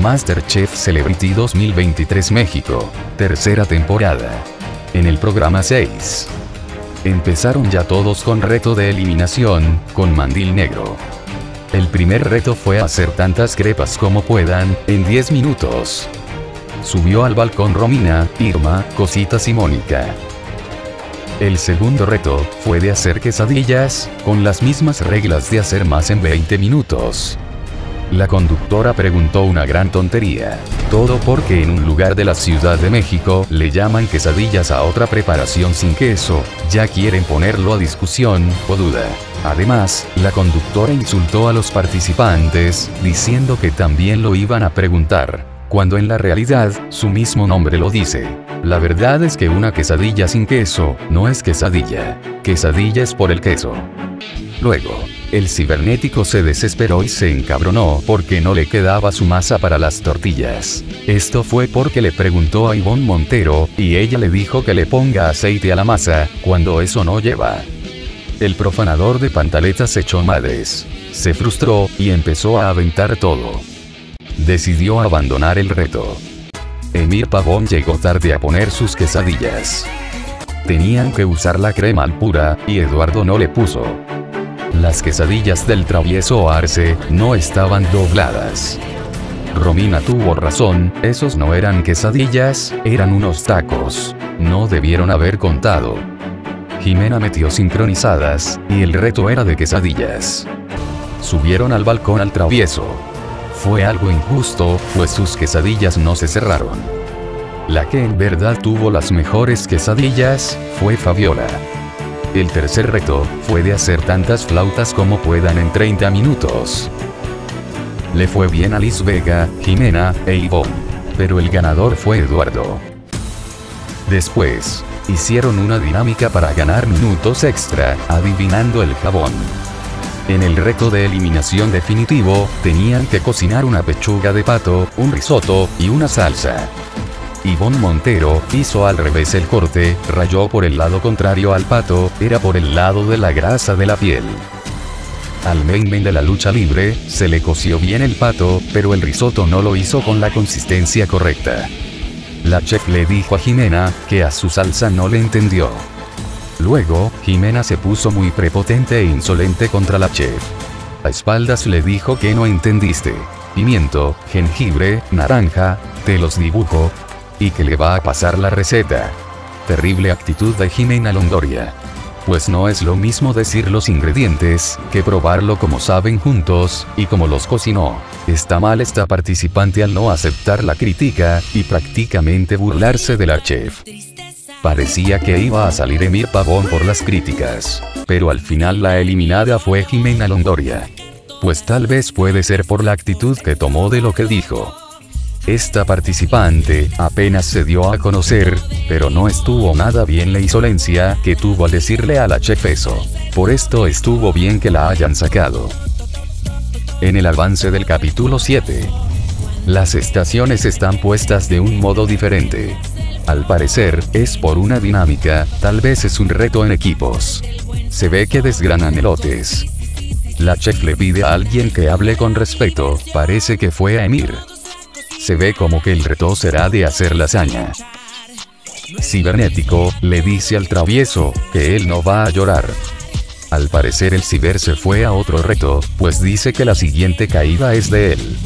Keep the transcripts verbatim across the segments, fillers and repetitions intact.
MasterChef Celebrity dos mil veintitrés México, tercera temporada. En el programa seis. Empezaron ya todos con reto de eliminación, con mandil negro. El primer reto fue hacer tantas crepas como puedan, en diez minutos. Subió al balcón Romina, Irma, Cositas y Mónica. El segundo reto fue de hacer quesadillas, con las mismas reglas de hacer más en veinte minutos. La conductora preguntó una gran tontería. Todo porque en un lugar de la Ciudad de México le llaman quesadillas a otra preparación sin queso, ya quieren ponerlo a discusión o duda. Además, la conductora insultó a los participantes, diciendo que también lo iban a preguntar, cuando en la realidad, su mismo nombre lo dice. La verdad es que una quesadilla sin queso no es quesadilla. Quesadilla es por el queso. Luego, el cibernético se desesperó y se encabronó porque no le quedaba su masa para las tortillas. Esto fue porque le preguntó a Ivonne Montero, y ella le dijo que le ponga aceite a la masa, cuando eso no lleva. El profanador de pantaletas echó madres. Se frustró, y empezó a aventar todo. Decidió abandonar el reto. Emir Pavón llegó tarde a poner sus quesadillas. Tenían que usar la crema Alpura, y Eduardo no le puso. Las quesadillas del travieso Arce no estaban dobladas. Romina tuvo razón, esos no eran quesadillas, eran unos tacos. No debieron haber contado. Jimena metió sincronizadas, y el reto era de quesadillas. Subieron al balcón al travieso. Fue algo injusto, pues sus quesadillas no se cerraron. La que en verdad tuvo las mejores quesadillas fue Fabiola. El tercer reto fue de hacer tantas flautas como puedan en treinta minutos. Le fue bien a Liz Vega, Jimena e Ivonne, pero el ganador fue Eduardo. Después, hicieron una dinámica para ganar minutos extra, adivinando el jabón. En el reto de eliminación definitivo, tenían que cocinar una pechuga de pato, un risotto, y una salsa. Ivonne Montero hizo al revés el corte, rayó por el lado contrario al pato, era por el lado de la grasa de la piel. Al main man de la lucha libre, se le coció bien el pato, pero el risotto no lo hizo con la consistencia correcta. La chef le dijo a Jimena, que a su salsa no le entendió. Luego, Jimena se puso muy prepotente e insolente contra la chef. A espaldas le dijo que no entendiste. Pimiento, jengibre, naranja, te los dibujo. Y que le va a pasar la receta. Terrible actitud de Jimena Longoria. Pues no es lo mismo decir los ingredientes, que probarlo como saben juntos, y como los cocinó. Está mal esta participante al no aceptar la crítica, y prácticamente burlarse de la chef. Parecía que iba a salir Emir Pavón por las críticas, pero al final la eliminada fue Jimena Longoria. Pues tal vez puede ser por la actitud que tomó de lo que dijo. Esta participante apenas se dio a conocer, pero no estuvo nada bien la insolencia que tuvo al decirle a la chef eso. Por esto estuvo bien que la hayan sacado. En el avance del capítulo siete. Las estaciones están puestas de un modo diferente. Al parecer, es por una dinámica, tal vez es un reto en equipos. Se ve que desgranan elotes. La chef le pide a alguien que hable con respeto, parece que fue a Emir. Se ve como que el reto será de hacer lasaña. Cibernético le dice al travieso, que él no va a llorar. Al parecer el ciber se fue a otro reto, pues dice que la siguiente caída es de él.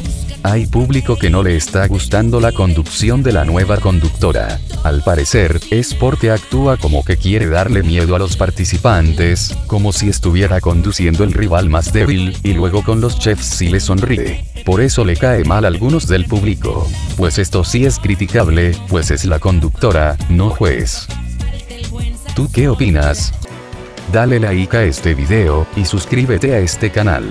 Hay público que no le está gustando la conducción de la nueva conductora. Al parecer, es porque actúa como que quiere darle miedo a los participantes, como si estuviera conduciendo el rival más débil, y luego con los chefs sí le sonríe. Por eso le cae mal a algunos del público. Pues esto sí es criticable, pues es la conductora, no juez. ¿Tú qué opinas? Dale like a este video, y suscríbete a este canal.